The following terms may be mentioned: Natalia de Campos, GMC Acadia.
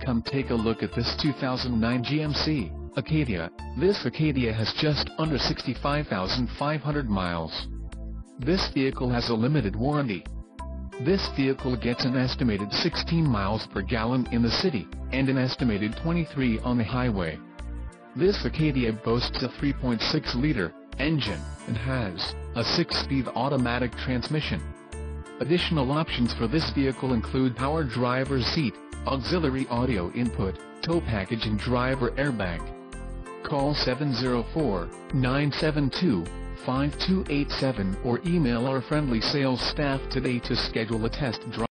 Come take a look at this 2009 GMC Acadia. This Acadia has just under 65,500 miles. This vehicle has a limited warranty. This vehicle gets an estimated 16 miles per gallon in the city, and an estimated 23 on the highway. This Acadia boasts a 3.6-liter engine, and has a 6-speed automatic transmission. Additional options for this vehicle include power driver's seat, auxiliary audio input, tow package and driver airbag. Call 704-972-5287 or email our friendly sales staff today to schedule a test drive.